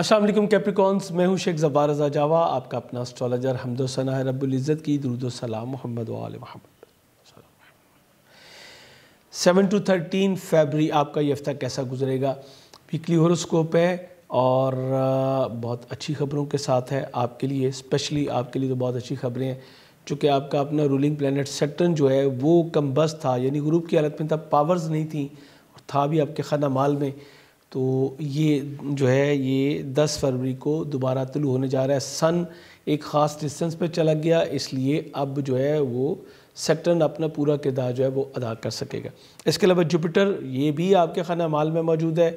अस्सलाम वालेकुम कैप्रिकॉन्स, मैं हूं शेख ज़वार रज़ा जावा, आपका अपना एस्ट्रोलॉजर। हम्दो सना है रब्बुल इज़्ज़त की, दुरूद व सलाम मोहम्मद व आले मोहम्मद। 7 to 13 फरवरी आपका ये हफ्ता कैसा गुजरेगा, वीकली होरोस्कोप है और बहुत अच्छी खबरों के साथ है आपके लिए। स्पेशली आपके लिए तो बहुत अच्छी खबरें हैं, चूँकि आपका अपना रूलिंग प्लेनेट सैटर्न जो है वो कमबख्त था, यानी गुरूब की हालत में था, पावर्स नहीं थी और था भी आपके खाना माल में। तो ये जो है ये 10 फरवरी को दोबारा तुलू होने जा रहा है। सन एक ख़ास डिस्टेंस पे चला गया, इसलिए अब जो है वो सैटर्न अपना पूरा किरदार जो है वो अदा कर सकेगा। इसके अलावा जुपिटर, ये भी आपके खाना माल में मौजूद है,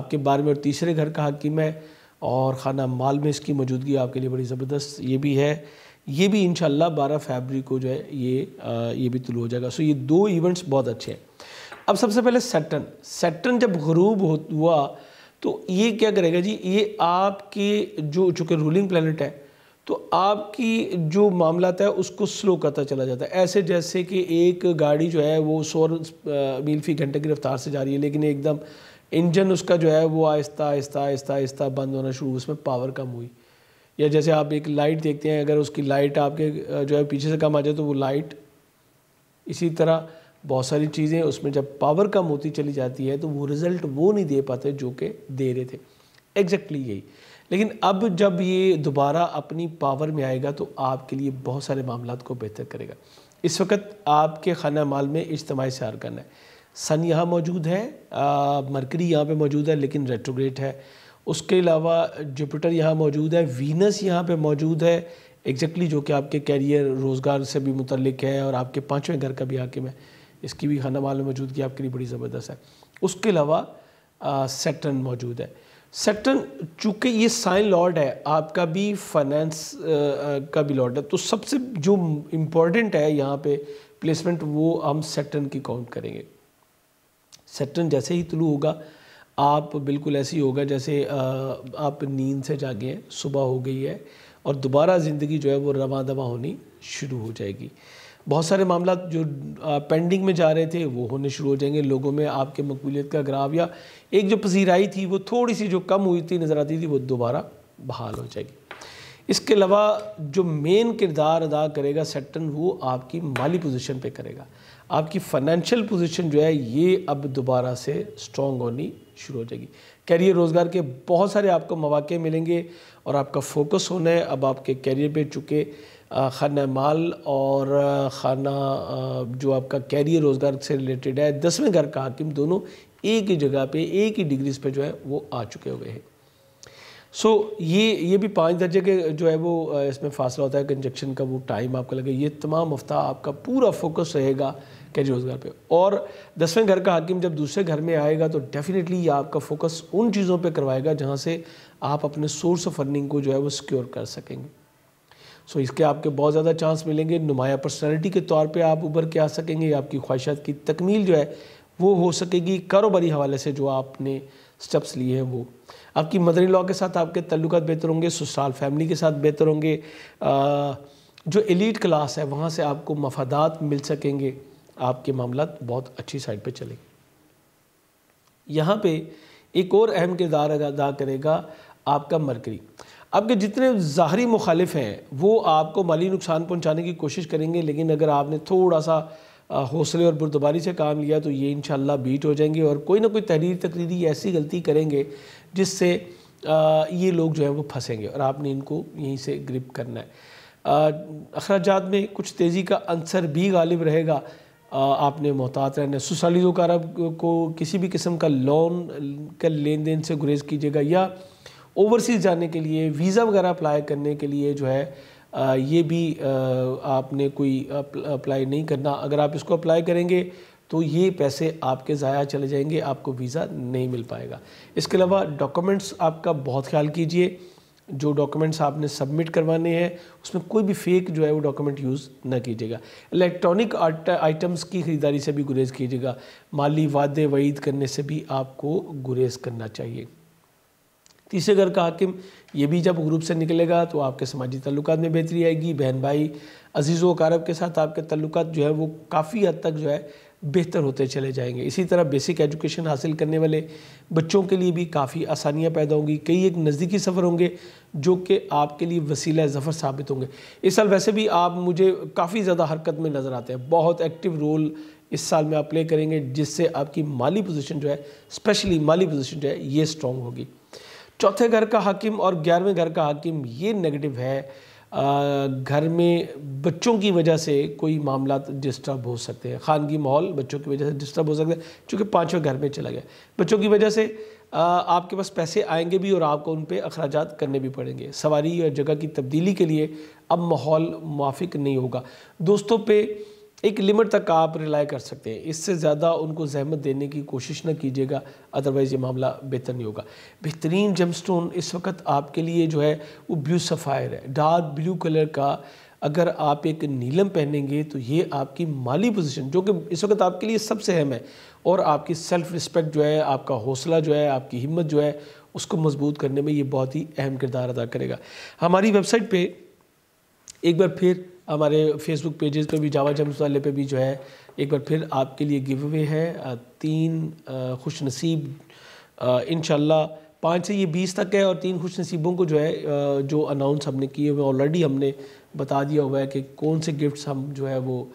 आपके 12वें और तीसरे घर का हकीम है और खाना माल में इसकी मौजूदगी आपके लिए बड़ी ज़बरदस्त ये भी है। ये भी इंशाल्लाह 12 फरवरी को जो है ये भी तुलू हो जाएगा। सो ये दो इवेंट्स बहुत अच्छे हैं। अब सबसे पहले सैटर्न जब गुरूब हुआ तो ये क्या करेगा जी, ये आपके जो चूँकि रूलिंग प्लेनेट है तो आपकी जो मामला है उसको स्लो करता चला जाता है। ऐसे जैसे कि एक गाड़ी जो है वो 100 मील फी घंटे की रफ्तार से जा रही है, लेकिन एकदम इंजन उसका जो है वो आहिस्ता आहिस्ता आहिस्ता आहिस्ता बंद होना शुरू, उसमें पावर कम हुई। या जैसे आप एक लाइट देखते हैं, अगर उसकी लाइट आपके जो है पीछे से कम आ जाए तो वो लाइट, इसी तरह बहुत सारी चीज़ें उसमें जब पावर कम होती चली जाती है तो वो रिज़ल्ट वो नहीं दे पाते जो कि दे रहे थे। एग्जैक्टली यही। लेकिन अब जब ये दोबारा अपनी पावर में आएगा तो आपके लिए बहुत सारे मामलात को बेहतर करेगा। इस वक्त आपके खाना माल में इज्तिमाई सैर करना है। सन यहाँ मौजूद है, मरकरी यहाँ पे मौजूद है लेकिन रेट्रोग्रेड है। उसके अलावा जुपिटर यहाँ मौजूद है, वीनस यहाँ पे मौजूद है एग्जैक्टली, जो कि आपके कैरियर रोज़गार से भी मुतल्लिक है और आपके 5वें घर का भी हाकिम है। इसकी भी खाना माल में मौजूदगी आपके लिए बड़ी ज़बरदस्त है। उसके अलावा सैटर्न मौजूद है। सैटर्न चूँकि ये साइन लॉर्ड है, आपका भी फाइनेंस का भी लॉर्ड है, तो सबसे जो इम्पोर्टेंट है यहाँ पर प्लेसमेंट वो हम सैटर्न की काउंट करेंगे। सैटर्न जैसे ही तुलू होगा आप बिल्कुल ऐसे ही होगा जैसे आप नींद से जागे हैं, सुबह हो गई है और दोबारा ज़िंदगी जो है वो रवां दवा होनी शुरू हो जाएगी। बहुत सारे मामला जो पेंडिंग में जा रहे थे वो होने शुरू हो जाएंगे। लोगों में आपके मकबूलियत का ग्राफ या एक जो पसीराई थी वो थोड़ी सी जो कम हुई थी, नज़र आती थी, वो दोबारा बहाल हो जाएगी। इसके अलावा जो मेन किरदार अदा करेगा सैटर्न वो आपकी माली पोजीशन पे करेगा। आपकी फाइनेंशियल पोजीशन जो है ये अब दोबारा से स्ट्रॉन्ग होनी शुरू हो जाएगी। कैरियर रोज़गार के बहुत सारे आपको मौके मिलेंगे और आपका फोकस होना है अब आपके कैरियर पे, चूँकि खाना माल और खाना जो आपका कैरियर रोज़गार से रिलेटेड है, 10वें घर का हाकिम, दोनों एक ही जगह पे एक ही डिग्रीज पे जो है वो आ चुके हुए हैं। सो ये भी 5 दर्जे के जो है वो इसमें फासला होता है, कंजक्शन का वो टाइम आपका लगे। ये तमाम हफ्ता आपका पूरा फोकस रहेगा कैरियर रोज़गार पे। और 10वें घर का हाकिम जब दूसरे घर में आएगा तो डेफिनेटली ये आपका फोकस उन चीज़ों पे करवाएगा जहाँ से आप अपने सोर्स ऑफ अर्निंग को जो है वो सिक्योर कर सकेंगे। सो इसके आपके बहुत ज़्यादा चांस मिलेंगे। नुमाया पर्सनैलिटी के तौर पर आप उभर के आ सकेंगे, आपकी ख्वाहिशात की तकमील जो है वो हो सकेगी। कारोबारी हवाले से जो आपने स्टेप्स लिए हैं वो, आपकी मदर इन लॉ के साथ आपके तल्लुकात बेहतर होंगे, ससुराल फैमिली के साथ बेहतर होंगे। जो एलीट क्लास है वहाँ से आपको मफादात मिल सकेंगे, आपके मामला बहुत अच्छी साइड पे चलेंगे। यहाँ पे एक और अहम किरदार अदा करेगा आपका मरकरी। आपके जितने ज़ाहरी मुखालिफ हैं वो आपको माली नुकसान पहुँचाने की कोशिश करेंगे, लेकिन अगर आपने थोड़ा सा हौसले और बुर्दबारी से काम लिया तो ये इंशाल्लाह बीट हो जाएंगे और कोई ना कोई तहरीर तकरीरी ऐसी गलती करेंगे जिससे ये लोग जो है वो फंसेंगे और आपने इनको यहीं से ग्रिप करना है। अखराजात में कुछ तेज़ी का अंसर भी गालिब रहेगा, आपने मोहतात रहना है। सुसालिदो कारब को किसी भी किस्म का लोन का लेन देन से गुरेज कीजिएगा, या ओवरसीज़ जाने के लिए वीज़ा वगैरह अप्लाई करने के लिए जो है ये भी आपने कोई अप्लाई नहीं करना। अगर आप इसको अप्लाई करेंगे तो ये पैसे आपके ज़ाया चले जाएंगे, आपको वीज़ा नहीं मिल पाएगा। इसके अलावा डॉक्यूमेंट्स आपका बहुत ख्याल कीजिए, जो डॉक्यूमेंट्स आपने सबमिट करवाने हैं उसमें कोई भी फेक जो है वो डॉक्यूमेंट यूज़ ना कीजिएगा। इलेक्ट्रॉनिक आइटम्स की ख़रीदारी से भी गुरेज कीजिएगा। माली वादे वईद करने से भी आपको गुरेज करना चाहिए। तीसरे घर का हाकिम ये भी जब ग्रुप से निकलेगा तो आपके समाजी तल्लुकात में बेहतरी आएगी। बहन भाई अजीज़ों अकारब के साथ आपके तल्लुकात जो है वो काफ़ी हद तक जो है बेहतर होते चले जाएंगे। इसी तरह बेसिक एजुकेशन हासिल करने वाले बच्चों के लिए भी काफ़ी आसानियाँ पैदा होंगी। कई एक नज़दीकी सफ़र होंगे जो कि आपके लिए वसीला ज़फ़र साबित होंगे। इस साल वैसे भी आप मुझे काफ़ी ज़्यादा हरकत में नज़र आते हैं, बहुत एक्टिव रोल इस साल में आप प्ले करेंगे, जिससे आपकी माली पोजीशन जो है, स्पेशली माली पोजीशन जो है, ये स्ट्रांग होगी। चौथे घर का हाकिम और 11वें घर का हाकिम ये नेगेटिव है। घर में बच्चों की वजह से कोई मामला डिस्टर्ब हो सकते हैं, खानगी माहौल बच्चों की वजह से डिस्टर्ब हो सकता है, चूँकि 5वें घर में चला गया। बच्चों की वजह से आपके पास पैसे आएंगे भी और आपको उन पर अखराजात करने भी पड़ेंगे। सवारी और जगह की तब्दीली के लिए अब माहौल मुवाफिक नहीं होगा। दोस्तों पर एक लिमिट तक आप रिलाई कर सकते हैं, इससे ज़्यादा उनको जहमत देने की कोशिश न कीजिएगा, अदरवाइज़ ये मामला बेहतर नहीं होगा। बेहतरीन जेमस्टोन इस वक्त आपके लिए जो है वो ब्लू सफ़ायर है, डार्क ब्लू कलर का। अगर आप एक नीलम पहनेंगे तो ये आपकी माली पोजीशन, जो कि इस वक्त आपके लिए सबसे अहम है, और आपकी सेल्फ़ रिस्पेक्ट जो है, आपका हौसला जो है, आपकी हिम्मत जो है, उसको मजबूत करने में ये बहुत ही अहम किरदार अदा करेगा। हमारी वेबसाइट पर एक बार फिर, हमारे फेसबुक पेजेस पे भी, जावा जेम्स वाले पे भी जो है एक बार फिर आपके लिए गिव अवे है। 3 खुशनसीब इंशाल्लाह 5 से ये 20 तक है, और 3 खुशनसीबों को जो है जो अनाउंस हमने किए हुए, ऑलरेडी हमने बता दिया हुआ है कि कौन से गिफ्ट्स हम जो है वो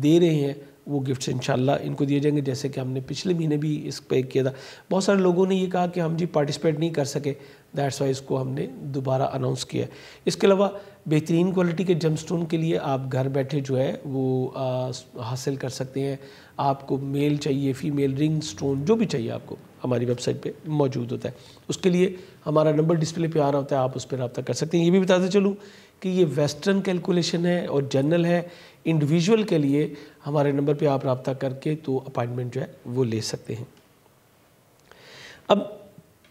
दे रहे हैं। वो गिफ्ट्स इंशाल्लाह इनको दिए जाएंगे, जैसे कि हमने पिछले महीने भी इस पे किया था। बहुत सारे लोगों ने ये कहा कि हम जी पार्टिसिपेट नहीं कर सके, दैट्स वाई इसको हमने दोबारा अनाउंस किया है। इसके अलावा बेहतरीन क्वालिटी के जेमस्टोन के लिए आप घर बैठे जो है वो हासिल कर सकते हैं। आपको मेल चाहिए, फ़ीमेल, रिंग स्टोन, जो भी चाहिए आपको हमारी वेबसाइट पे मौजूद होता है। उसके लिए हमारा नंबर डिस्प्ले पे आ रहा होता है, आप उस पर रब्ता कर सकते हैं। ये भी बताते चलूँ कि ये वेस्टर्न कैलकुलेशन है और जनरल है। इंडिविजुअल के लिए हमारे नंबर पर आप रब्ता करके तो अपॉइंटमेंट जो है वो ले सकते हैं। अब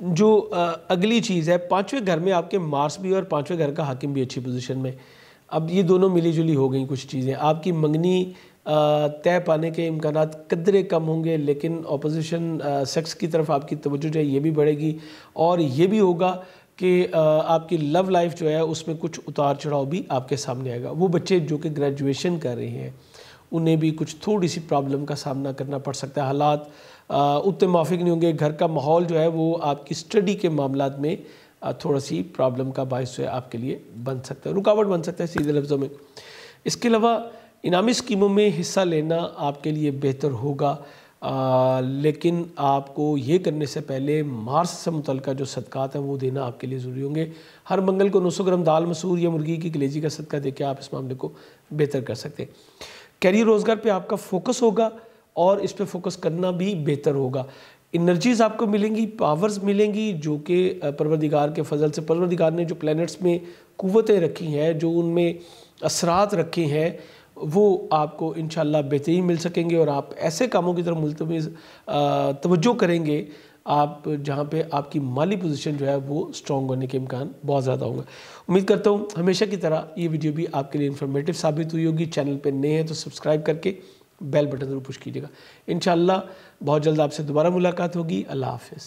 जो अगली चीज़ है, 5वें घर में आपके मार्स भी और 5वें घर का हाकिम भी अच्छी पोजीशन में। अब ये दोनों मिली जुली हो गई कुछ चीज़ें। आपकी मंगनी तय पाने के इम्कान कदरे कम होंगे, लेकिन ऑपोजिशन सेक्स की तरफ आपकी तवज्जो जो है ये भी बढ़ेगी। और ये भी होगा कि आपकी लव लाइफ जो है उसमें कुछ उतार चढ़ाव भी आपके सामने आएगा। वो बच्चे जो कि ग्रेजुएशन कर रहे हैं उन्हें भी कुछ थोड़ी सी प्रॉब्लम का सामना करना पड़ सकता है। हालात उतने मुवाफिक नहीं होंगे। घर का माहौल जो है वो आपकी स्टडी के मामलों में थोड़ा सी प्रॉब्लम का बायस जो है आपके लिए बन सकता है, रुकावट बन सकता है सीधे लफ्ज़ों में। इसके अलावा इनामी स्कीमों में हिस्सा लेना आपके लिए बेहतर होगा, लेकिन आपको ये करने से पहले मार्स से मुतल्लिक़ जो सदक़ात हैं वो देना आपके लिए ज़रूरी होंगे। हर मंगल को 900 ग्राम दाल, मसूर या मुर्गी की कलेजी का सदका देके आप इस मामले को बेहतर कर सकते हैं। कैरियर रोज़गार पे आपका फोकस होगा और इस पे फोकस करना भी बेहतर होगा। एनर्जीज़ आपको मिलेंगी, पावर्स मिलेंगी, जो कि परवरदिगार के फजल से परवरदिगार ने जो प्लैनेट्स में कुव्वतें रखी हैं, जो उनमें असरात रखे हैं, वो आपको इंशाल्लाह बेहतरीन मिल सकेंगे। और आप ऐसे कामों की तरफ मुल्तवी तवज्जो करेंगे आप जहाँ पे आपकी माली पोजीशन जो है वो स्ट्रांग होने के इम्कान बहुत ज़्यादा होंगे। उम्मीद करता हूँ हमेशा की तरह ये वीडियो भी आपके लिए इन्फॉर्मेटिव साबित हुई होगी। चैनल पे नए हैं तो सब्सक्राइब करके बेल बटन जरूर पुश कीजिएगा। इंशाल्लाह बहुत जल्द आपसे दोबारा मुलाकात होगी। अल्लाह हाफिज़।